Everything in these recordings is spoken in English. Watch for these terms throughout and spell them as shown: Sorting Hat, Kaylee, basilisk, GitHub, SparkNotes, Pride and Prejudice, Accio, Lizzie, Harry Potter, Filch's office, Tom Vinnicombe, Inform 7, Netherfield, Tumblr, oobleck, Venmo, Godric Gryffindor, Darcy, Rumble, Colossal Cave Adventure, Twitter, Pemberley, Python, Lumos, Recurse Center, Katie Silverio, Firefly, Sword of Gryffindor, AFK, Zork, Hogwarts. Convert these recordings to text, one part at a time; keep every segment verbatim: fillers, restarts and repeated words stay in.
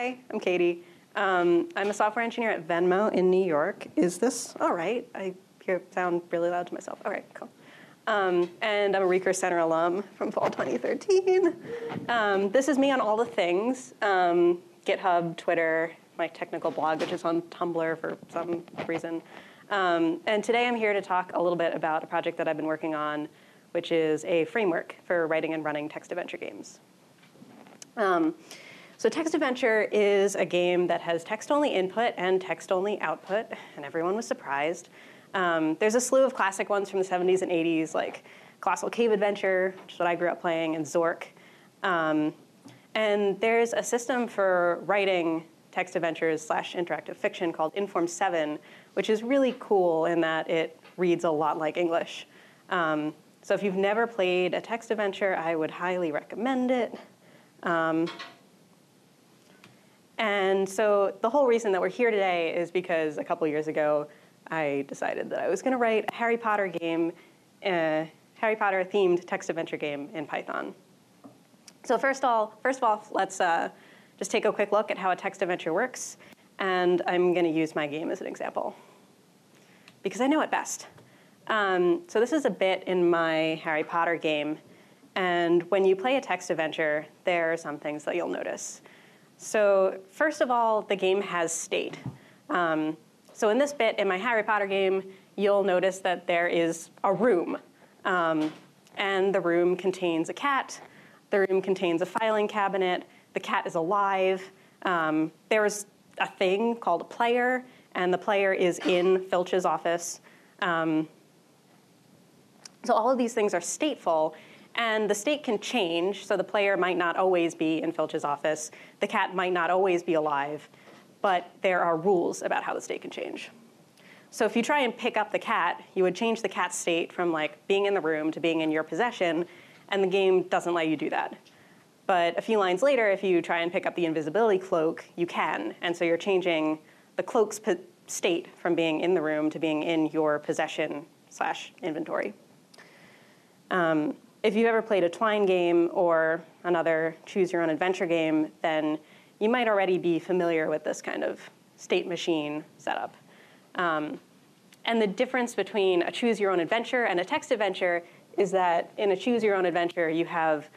Hi, I'm Katie. Um, I'm a software engineer at Venmo in New York. Is this all right? I hear sound really loud to myself. All right, cool. Um, and I'm a Recurse Center alum from fall twenty thirteen. Um, this is me on all the things, um, GitHub, Twitter, my technical blog, which is on Tumblr for some reason. Um, and today I'm here to talk a little bit about a project that I've been working on, which is a framework for writing and running text adventure games. Um, so text adventure is a game that has text-only input and text-only output, and everyone was surprised. Um, there's a slew of classic ones from the seventies and eighties, like Colossal Cave Adventure, which is what I grew up playing, and Zork. Um, and there's a system for writing text adventures slash interactive fiction called Inform seven, which is really cool in that it reads a lot like English. Um, so if you've never played a text adventure, I would highly recommend it. Um, and so the whole reason that we're here today is because a couple years ago, I decided that I was going to write a Harry Potter game, uh, Harry Potter themed text adventure game in Python. So first of all, first of all, let's uh, just take a quick look at how a text adventure works, and I'm going to use my game as an example because I know it best. Um, so this is a bit in my Harry Potter game, and when you play a text adventure, there are some things that you'll notice. So first of all, the game has state. Um, So in this bit, in my Harry Potter game, you'll notice that there is a room. Um, and the room contains a cat. The room contains a filing cabinet. The cat is alive. Um, there is a thing called a player, and the player is in Filch's office. Um, so all of these things are stateful, and the state can change. So the player might not always be in Filch's office. The cat might not always be alive. But there are rules about how the state can change. So if you try and pick up the cat, you would change the cat's state from like being in the room to being in your possession, and the game doesn't let you do that. But a few lines later, if you try and pick up the invisibility cloak, you can, and so you're changing the cloak's state from being in the room to being in your possession slash inventory. Um, if you've ever played a Twine game or another choose your own adventure game, then you might already be familiar with this kind of state machine setup. Um, and the difference between a choose your own adventure and a text adventure is that in a choose your own adventure, you have,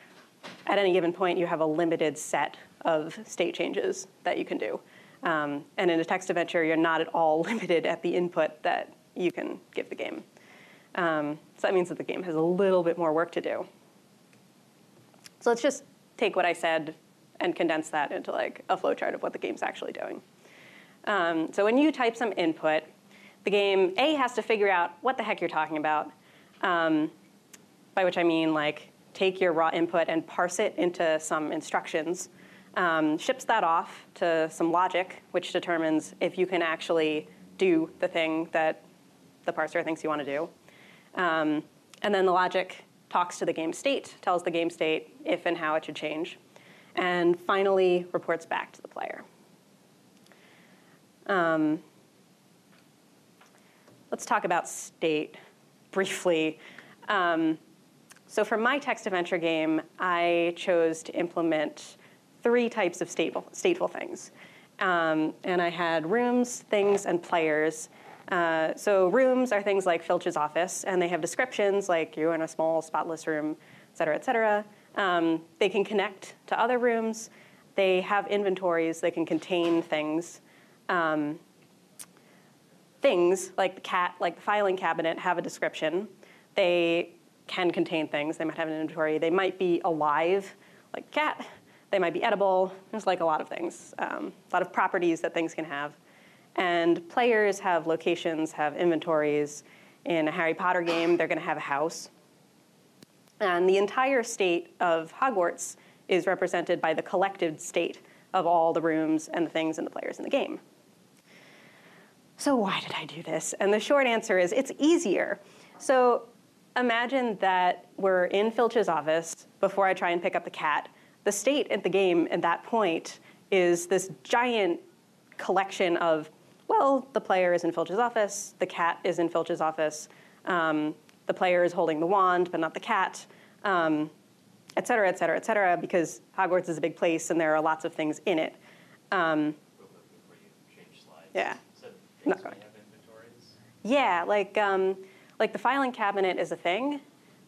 at any given point, you have a limited set of state changes that you can do. Um, and in a text adventure, you're not at all limited at the input that you can give the game. Um, so that means that the game has a little bit more work to do. So let's just take what I said and condense that into like a flowchart of what the game's actually doing. Um, so when you type some input, the game A has to figure out what the heck you're talking about, um, by which I mean like take your raw input and parse it into some instructions, um, ships that off to some logic, which determines if you can actually do the thing that the parser thinks you want to do. Um, and then the logic talks to the game state, tells the game state if and how it should change, and finally reports back to the player. Um, let's talk about state briefly. Um, so for my text adventure game, I chose to implement three types of stateful, stateful things. Um, and I had rooms, things, and players. Uh, so rooms are things like Filch's office, and they have descriptions like you're in a small, spotless room, et cetera, et cetera. Um, they can connect to other rooms. They have inventories. They can contain things. Um, things, like the cat, like the filing cabinet, have a description. They can contain things. They might have an inventory. They might be alive, like cat. They might be edible. There's like a lot of things, um, a lot of properties that things can have. And players have locations, have inventories. In a Harry Potter game, they're going to have a house. And the entire state of Hogwarts is represented by the collected state of all the rooms and the things and the players in the game. So why did I do this? And the short answer is it's easier. So imagine that we're in Filch's office before I try and pick up the cat. The state at the game at that point is this giant collection of, well, the player is in Filch's office, the cat is in Filch's office, um, the player is holding the wand, but not the cat, um, et cetera, et cetera, et cetera, because Hogwarts is a big place, and there are lots of things in it. Um, Where you change slides. Yeah. So things have inventories? Yeah, like, um, like the filing cabinet is a thing.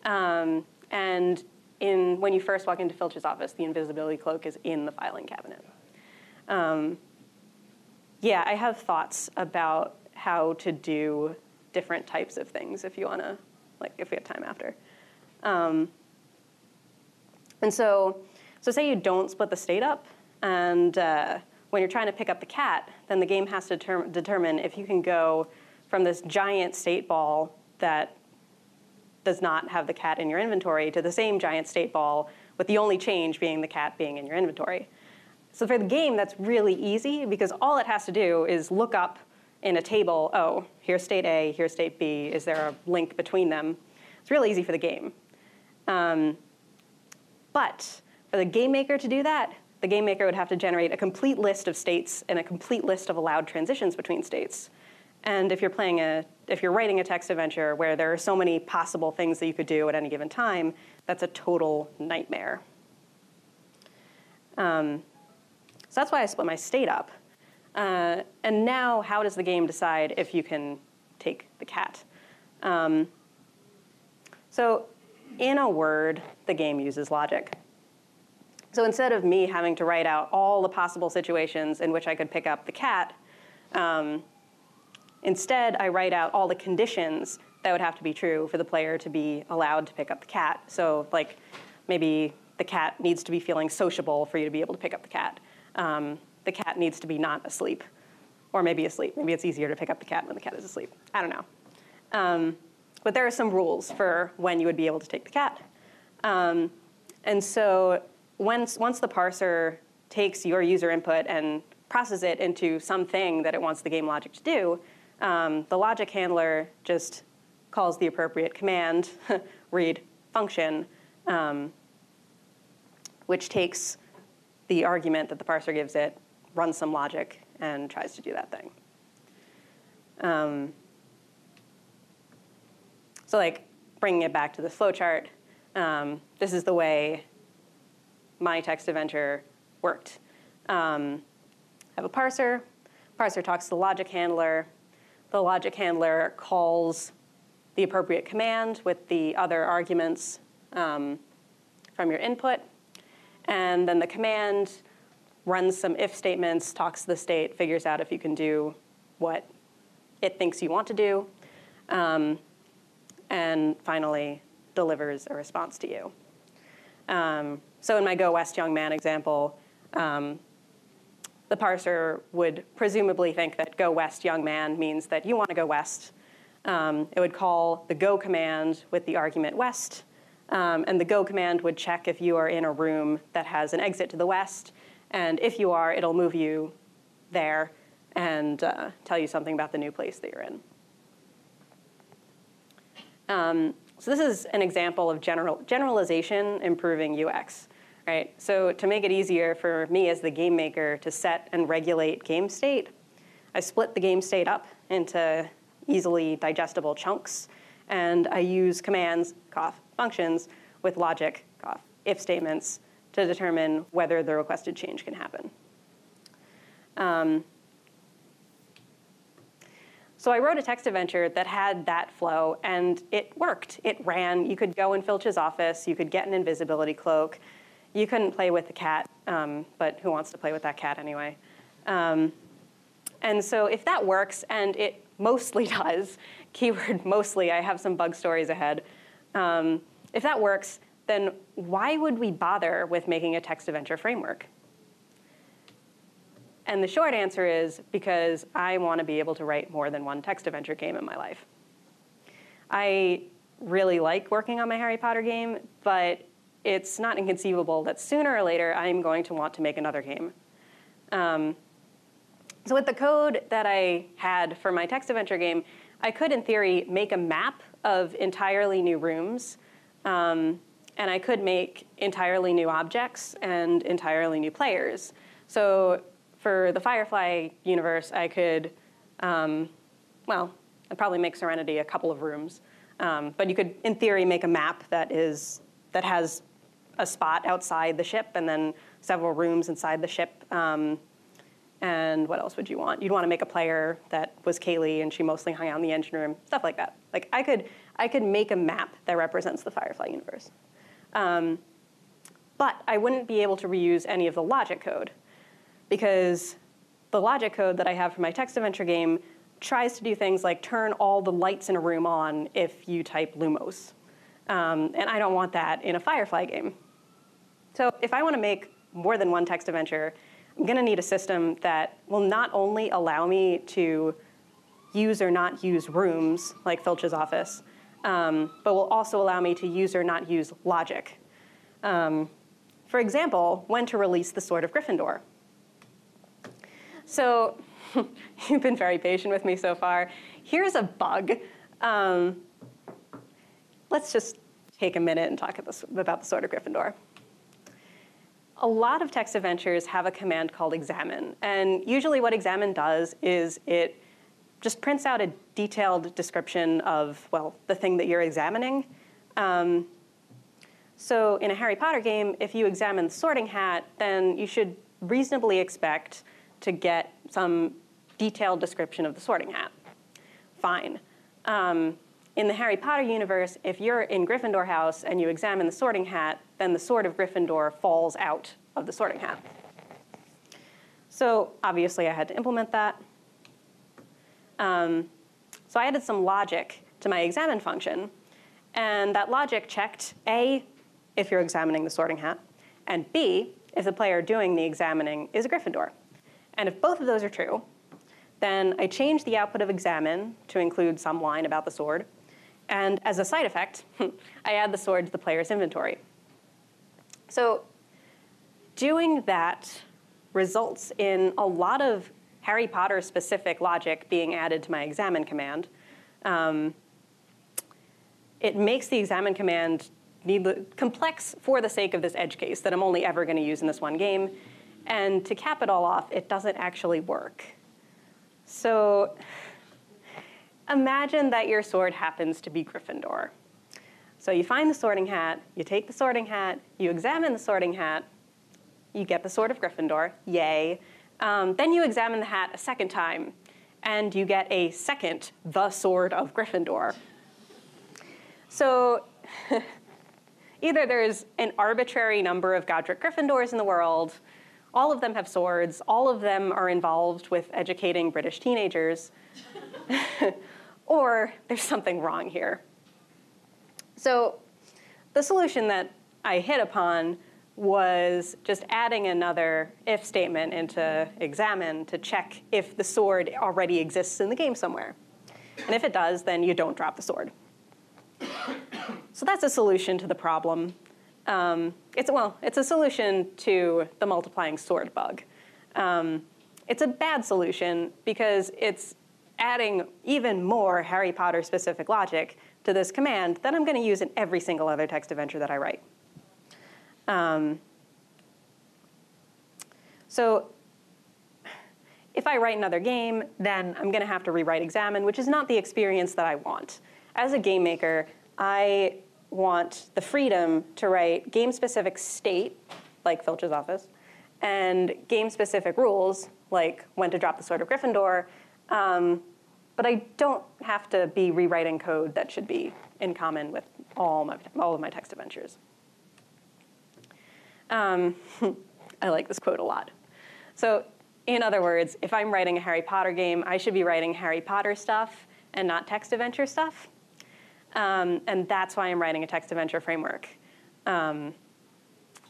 Um, and in when you first walk into Filch's office, the invisibility cloak is in the filing cabinet. Um, yeah, I have thoughts about how to do different types of things if you want to, like if we have time after. Um, and so, so say you don't split the state up, and uh, when you're trying to pick up the cat, then the game has to determ determine if you can go from this giant state ball that does not have the cat in your inventory to the same giant state ball with the only change being the cat being in your inventory. So for the game, that's really easy because all it has to do is look up in a table, oh, here's state A, here's state B, is there a link between them? It's really easy for the game. Um, but for the game maker to do that, the game maker would have to generate a complete list of states and a complete list of allowed transitions between states. And if you're playing a, if you're writing a text adventure where there are so many possible things that you could do at any given time, that's a total nightmare. Um, so that's why I split my state up. Uh, and now, how does the game decide if you can take the cat? Um, so in a word, the game uses logic. So instead of me having to write out all the possible situations in which I could pick up the cat, um, instead I write out all the conditions that would have to be true for the player to be allowed to pick up the cat. So like maybe the cat needs to be feeling sociable for you to be able to pick up the cat. Um, the cat needs to be not asleep, or maybe asleep. Maybe it's easier to pick up the cat when the cat is asleep. I don't know. Um, but there are some rules for when you would be able to take the cat. Um, and so once, once the parser takes your user input and processes it into something that it wants the game logic to do, um, the logic handler just calls the appropriate command, read function, um, which takes the argument that the parser gives it, runs some logic, and tries to do that thing. Um, so like bringing it back to the flowchart, um, this is the way my text adventure worked. Um, I have a parser. Parser talks to the logic handler. The logic handler calls the appropriate command with the other arguments um, from your input. And then the command runs some if statements, talks to the state, figures out if you can do what it thinks you want to do, um, and finally delivers a response to you. Um, so in my Go West Young Man example, um, the parser would presumably think that Go West Young Man means that you want to go west. Um, it would call the go command with the argument west. Um, and the go command would check if you are in a room that has an exit to the west. And if you are, it'll move you there and uh, tell you something about the new place that you're in. Um, so this is an example of general, generalization improving U X. Right? So to make it easier for me as the game maker to set and regulate game state, I split the game state up into easily digestible chunks. And I use commands, cough, functions with logic, cough, if statements to determine whether the requested change can happen. Um, so I wrote a text adventure that had that flow, and it worked. It ran. You could go in Filch's office. You could get an invisibility cloak. You couldn't play with the cat, um, but who wants to play with that cat anyway? Um, and so if that works, and it mostly does, keyword mostly, I have some bug stories ahead. Um, if that works, then why would we bother with making a text adventure framework? And the short answer is because I want to be able to write more than one text adventure game in my life. I really like working on my Harry Potter game, but it's not inconceivable that sooner or later I'm going to want to make another game. Um, so with the code that I had for my text adventure game, I could, in theory, make a map of entirely new rooms, um, and I could make entirely new objects and entirely new players. So for the Firefly universe, I could, um, well, I'd probably make Serenity a couple of rooms, um, but you could, in theory, make a map that is that has a spot outside the ship and then several rooms inside the ship, um, And what else would you want? You'd want to make a player that was Kaylee and she mostly hung out in the engine room, stuff like that. Like I could, I could make a map that represents the Firefly universe. Um, but I wouldn't be able to reuse any of the logic code because the logic code that I have for my text adventure game tries to do things like turn all the lights in a room on if you type Lumos. Um, and I don't want that in a Firefly game. So if I want to make more than one text adventure, I'm going to need a system that will not only allow me to use or not use rooms, like Filch's office, um, but will also allow me to use or not use logic. Um, for example, when to release the Sword of Gryffindor. So you've been very patient with me so far. Here's a bug. Um, let's just take a minute and talk about the Sword of Gryffindor. A lot of text adventures have a command called examine. And usually what examine does is it just prints out a detailed description of, well, the thing that you're examining. Um, so in a Harry Potter game, if you examine the Sorting Hat, then you should reasonably expect to get some detailed description of the Sorting Hat. Fine. Um, in the Harry Potter universe, if you're in Gryffindor House and you examine the Sorting Hat, then the Sword of Gryffindor falls out of the Sorting Hat. So obviously I had to implement that. Um, so I added some logic to my examine function. And that logic checked A, if you're examining the Sorting Hat, and B, if the player doing the examining is a Gryffindor. And if both of those are true, then I changed the output of examine to include some line about the sword. And as a side effect, I add the sword to the player's inventory. So doing that results in a lot of Harry Potter-specific logic being added to my examine command. Um, it makes the examine command complex for the sake of this edge case that I'm only ever going to use in this one game. And to cap it all off, it doesn't actually work. So imagine that your sword happens to be Gryffindor. So you find the Sorting Hat, you take the Sorting Hat, you examine the Sorting Hat, you get the Sword of Gryffindor, yay. Um, then you examine the hat a second time, and you get a second, the Sword of Gryffindor. So either there's an arbitrary number of Godric Gryffindors in the world, all of them have swords, all of them are involved with educating British teenagers, or there's something wrong here. So the solution that I hit upon was just adding another if statement into examine to check if the sword already exists in the game somewhere. And if it does, then you don't drop the sword. So that's a solution to the problem. Um, it's, well, it's a solution to the multiplying sword bug. Um, it's a bad solution because it's adding even more Harry Potter-specific logic to this command that I'm going to use in every single other text adventure that I write. Um, so if I write another game, then I'm going to have to rewrite examine, which is not the experience that I want. As a game maker, I want the freedom to write game-specific state, like Filch's office, and game-specific rules, like when to drop the Sword of Gryffindor, um, but I don't have to be rewriting code that should be in common with all, my, all of my text adventures. Um, I like this quote a lot. So in other words, if I'm writing a Harry Potter game, I should be writing Harry Potter stuff and not text adventure stuff. Um, and that's why I'm writing a text adventure framework. Um,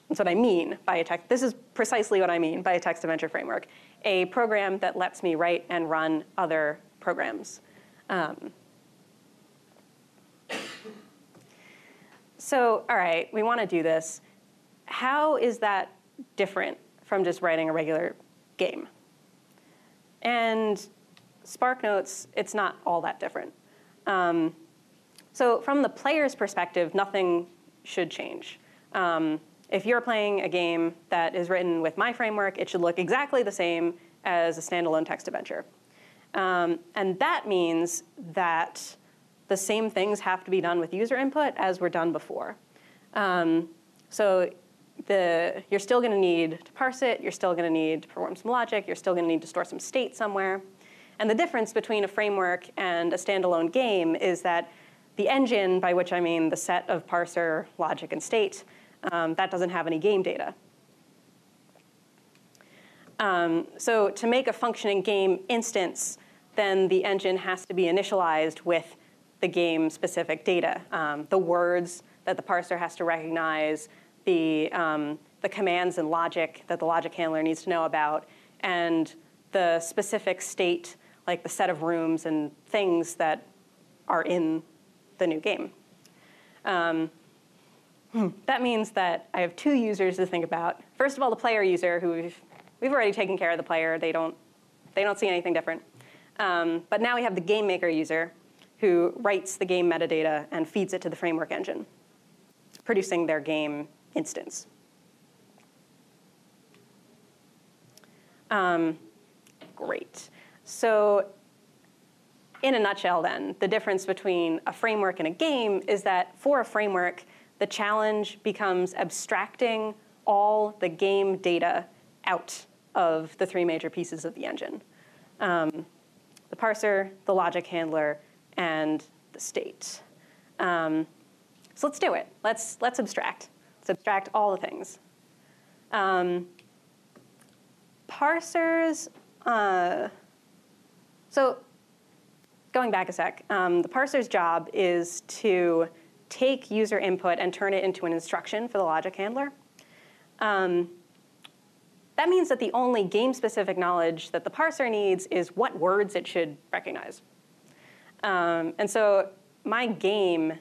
that's what I mean by a text. This is precisely what I mean by a text adventure framework, a program that lets me write and run other programs. Um, so all right, we want to do this. How is that different from just writing a regular game? And SparkNotes, it's not all that different. Um, so from the player's perspective, nothing should change. Um, if you're playing a game that is written with my framework, it should look exactly the same as a standalone text adventure. Um, and that means that the same things have to be done with user input as were done before. Um, so the, you're still going to need to parse it. You're still going to need to perform some logic. You're still going to need to store some state somewhere. And the difference between a framework and a standalone game is that the engine, by which I mean the set of parser, logic, and state, um, that doesn't have any game data. Um, so to make a functioning game instance, then the engine has to be initialized with the game-specific data, um, the words that the parser has to recognize, the, um, the commands and logic that the logic handler needs to know about, and the specific state, like the set of rooms and things that are in the new game. Um, that means that I have two users to think about. First of all, the player user, who we've, we've already taken care of the player. They don't, they don't see anything different. Um, but now we have the game maker user, who writes the game metadata and feeds it to the framework engine, producing their game instance. Um, great. So in a nutshell, then, the difference between a framework and a game is that for a framework, the challenge becomes abstracting all the game data out of the three major pieces of the engine, um, the parser, the logic handler, and the state. Um, so let's do it. Let's, let's abstract. Let's abstract all the things. Um, parsers, uh, so going back a sec, um, the parser's job is to take user input and turn it into an instruction for the logic handler. Um, that means that the only game-specific knowledge that the parser needs is what words it should recognize. Um, and so my game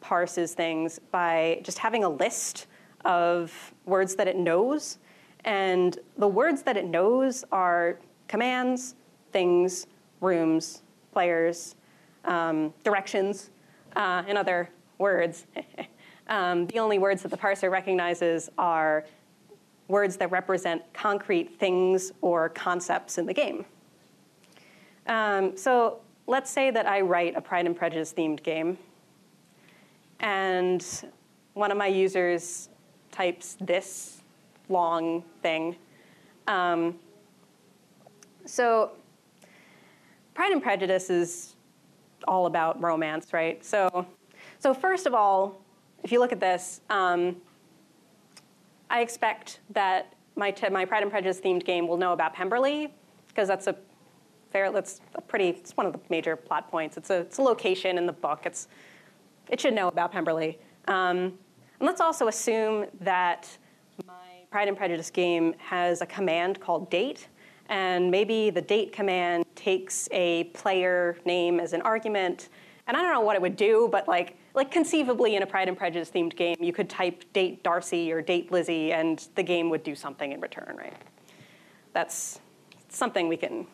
parses things by just having a list of words that it knows. And the words that it knows are commands, things, rooms, players, um, directions, uh, and other words. um, the only words that the parser recognizes are words that represent concrete things or concepts in the game. Um, so let's say that I write a Pride and Prejudice themed game, and one of my users types this long thing. Um, so Pride and Prejudice is all about romance, right? So, so first of all, if you look at this, um, I expect that my, my Pride and Prejudice themed game will know about Pemberley, because that's a Fair, that's a pretty, it's one of the major plot points. It's a, it's a location in the book. It's, it should know about Pemberley. Um, and let's also assume that my Pride and Prejudice game has a command called date. And maybe the date command takes a player name as an argument. And I don't know what it would do, but like, like conceivably in a Pride and Prejudice themed game, you could type date Darcy or date Lizzie, and the game would do something in return, right? That's something we can...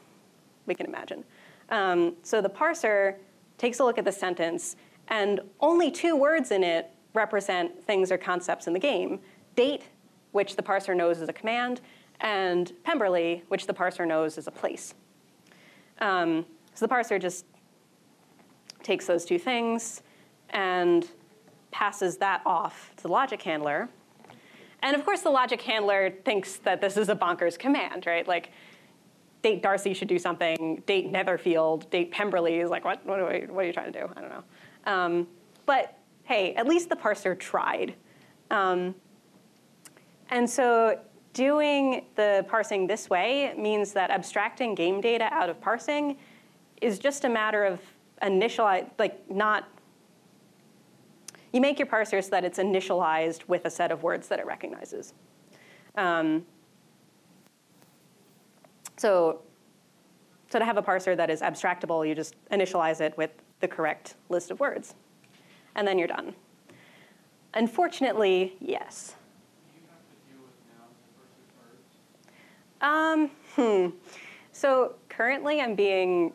we can imagine. Um, so the parser takes a look at the sentence, and only two words in it represent things or concepts in the game: date, which the parser knows is a command, and Pemberley, which the parser knows is a place. Um, so the parser just takes those two things and passes that off to the logic handler. And of course, the logic handler thinks that this is a bonkers command, right? Like, date Darcy should do something, date Netherfield, date Pemberley is like, what, what, are, we, what are you trying to do? I don't know. Um, but hey, at least the parser tried. Um, and so doing the parsing this way means that abstracting game data out of parsing is just a matter of initialize, like not, you make your parser so that it's initialized with a set of words that it recognizes. Um, So, so to have a parser that is abstractable, you just initialize it with the correct list of words, and then you're done. Unfortunately, yes. Do you have to deal with nouns versus verbs? Um, hmm. So currently, I'm being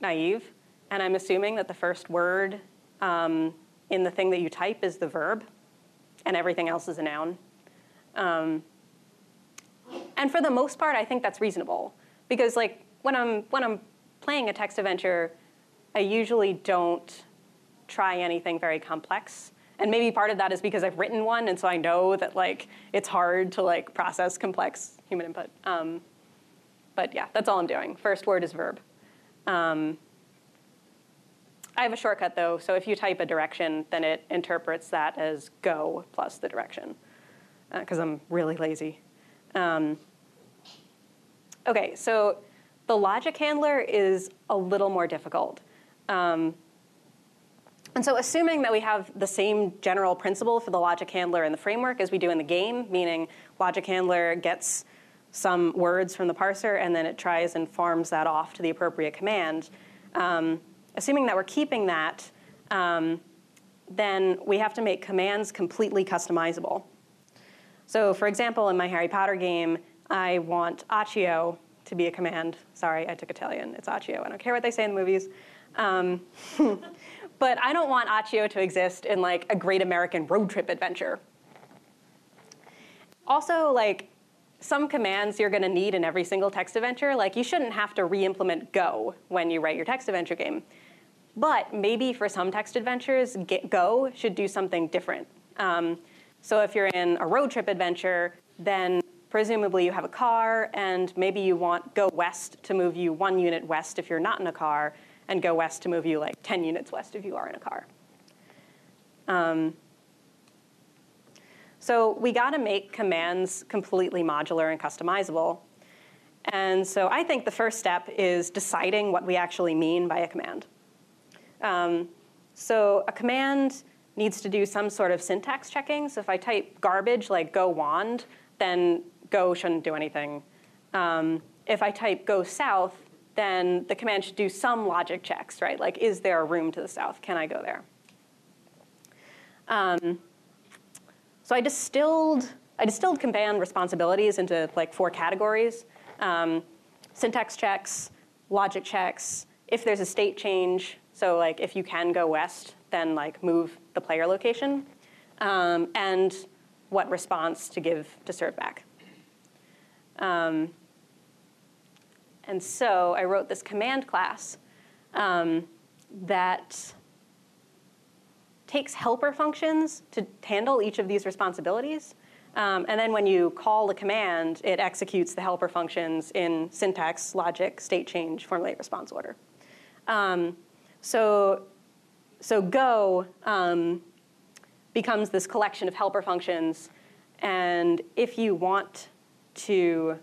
naive, and I'm assuming that the first word um, in the thing that you type is the verb, and everything else is a noun. Um, and for the most part, I think that's reasonable. Because like when I'm when I'm playing a text adventure, I usually don't try anything very complex. And maybe part of that is because I've written one, and so I know that like it's hard to like process complex human input. Um, but yeah, that's all I'm doing. First word is verb. Um, I have a shortcut though, so if you type a direction, then it interprets that as go plus the direction, because uh, I'm really lazy. Um, okay, so the logic handler is a little more difficult. Um, and so assuming that we have the same general principle for the logic handler in the framework as we do in the game, meaning logic handler gets some words from the parser and then it tries and farms that off to the appropriate command, um, assuming that we're keeping that, um, then we have to make commands completely customizable. So for example, in my Harry Potter game, I want Accio to be a command. Sorry, I took Italian. It's Accio. I don't care what they say in the movies. Um, but I don't want Accio to exist in like a great American road trip adventure. Also, like some commands you're going to need in every single text adventure. Like you shouldn't have to re-implement go when you write your text adventure game. But maybe for some text adventures, get, go should do something different. Um, so if you're in a road trip adventure, then presumably you have a car, and maybe you want go west to move you one unit west if you're not in a car, and go west to move you like ten units west if you are in a car. Um, so we gotta make commands completely modular and customizable. And so I think the first step is deciding what we actually mean by a command. Um, so a command needs to do some sort of syntax checking. So if I type garbage like go wand, then go shouldn't do anything. Um, if I type go south, then the command should do some logic checks, right? Like, is there a room to the south? Can I go there? Um, so I distilled, I distilled command responsibilities into like four categories. Um, syntax checks, logic checks, if there's a state change, so like if you can go west, then like move the player location, um, and what response to give to serve back. Um, and so I wrote this command class um, that takes helper functions to handle each of these responsibilities. Um, and then when you call the command, it executes the helper functions in syntax, logic, state change, formulate response order. Um, so, so go, um, becomes this collection of helper functions. And if you want to,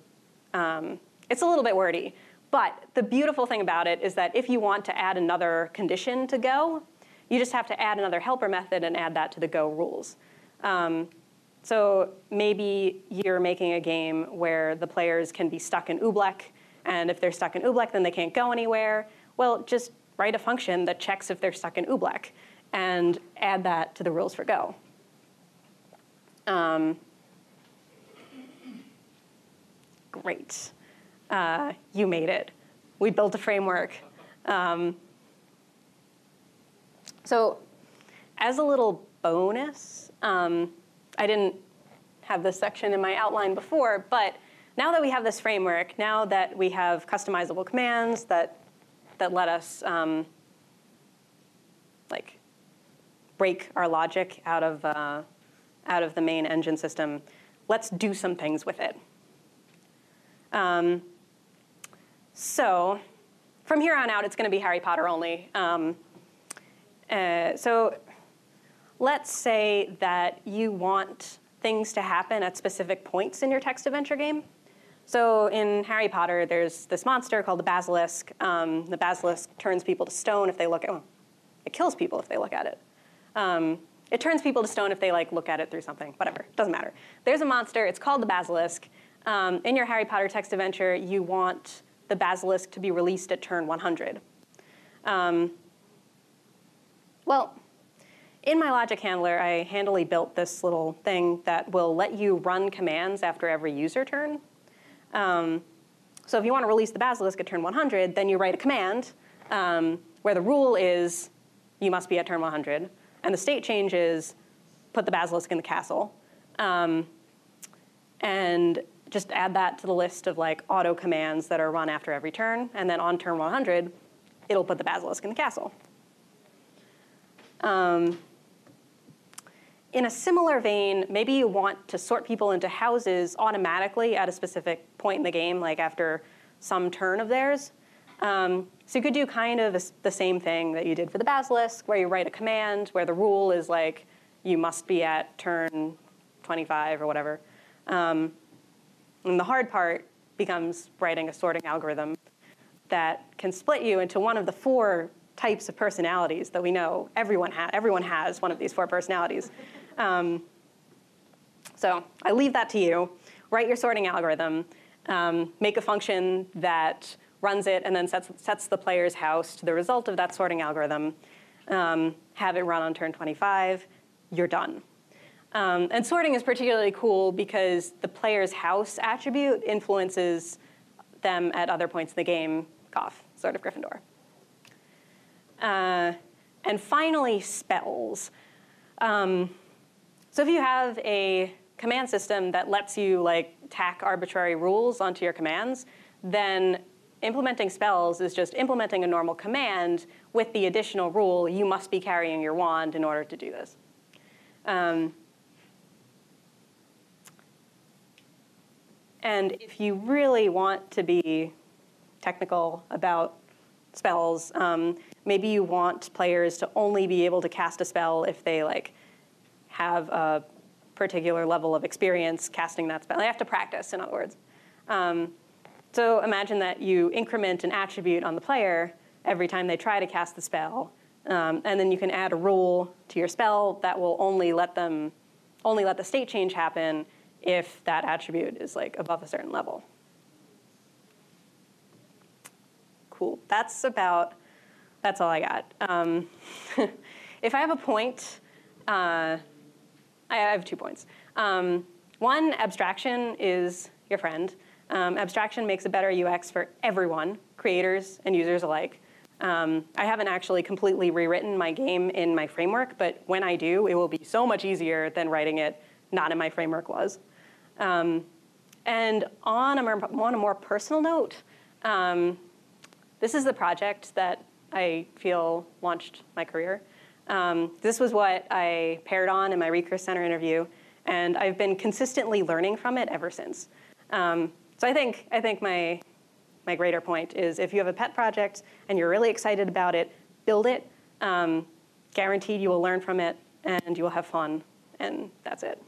um, it's a little bit wordy, but the beautiful thing about it is that if you want to add another condition to go, you just have to add another helper method and add that to the go rules. Um, so maybe you're making a game where the players can be stuck in oobleck, and if they're stuck in oobleck, then they can't go anywhere. Well, just write a function that checks if they're stuck in oobleck and add that to the rules for go. Um, great. Uh, you made it. We built a framework. Um, so as a little bonus, um, I didn't have this section in my outline before, but now that we have this framework, now that we have customizable commands that, that let us um, like, break our logic out of, uh, out of the main engine system, let's do some things with it. Um, so from here on out, it's going to be Harry Potter only. Um, uh, so let's say that you want things to happen at specific points in your text adventure game. So in Harry Potter, there's this monster called the basilisk. Um, the basilisk turns people to stone if they look at it. Well, it kills people if they look at it. Um, it turns people to stone if they like look at it through something, whatever, doesn't matter. There's a monster, it's called the basilisk. Um, in your Harry Potter text adventure, you want the basilisk to be released at turn one hundred. Um, well, in my logic handler, I handily built this little thing that will let you run commands after every user turn. Um, so if you want to release the basilisk at turn one hundred, then you write a command um, where the rule is you must be at turn one hundred. And the state change is put the basilisk in the castle. Um, and just add that to the list of like auto commands that are run after every turn. And then on turn one hundred, it'll put the basilisk in the castle. Um, In a similar vein, maybe you want to sort people into houses automatically at a specific point in the game, like after some turn of theirs. Um, so you could do kind of a, the same thing that you did for the basilisk, where you write a command, where the rule is like, you must be at turn twenty-five or whatever. Um, and the hard part becomes writing a sorting algorithm that can split you into one of the four types of personalities that we know everyone, ha everyone has one of these four personalities. Um, so I leave that to you. Write your sorting algorithm. Um, make a function that runs it and then sets, sets the player's house to the result of that sorting algorithm. Um, have it run on turn twenty-five. You're done. Um, and sorting is particularly cool because the player's house attribute influences them at other points in the game. Cough, Sword of Gryffindor. Uh, and finally, spells. Um, so if you have a command system that lets you like tack arbitrary rules onto your commands, then implementing spells is just implementing a normal command with the additional rule, you must be carrying your wand in order to do this. Um, and if you really want to be technical about spells, um, maybe you want players to only be able to cast a spell if they like have a particular level of experience casting that spell. They have to practice, in other words. Um, so imagine that you increment an attribute on the player every time they try to cast the spell. Um, and then you can add a rule to your spell that will only let them, only let the state change happen if that attribute is like above a certain level. Cool. That's about. That's all I got. Um, if I have a point, uh, I have two points. Um, one, abstraction is your friend. Um, abstraction makes a better U X for everyone, creators and users alike. Um, I haven't actually completely rewritten my game in my framework, but when I do, it will be so much easier than writing it not in my framework was. Um, and on a, more, on a more personal note, um, this is the project that I feel launched my career. Um, this was what I paired on in my Recurse Center interview, and I've been consistently learning from it ever since. Um, so I think, I think my, my greater point is if you have a pet project and you're really excited about it, build it. Um, guaranteed you will learn from it, and you will have fun, and that's it.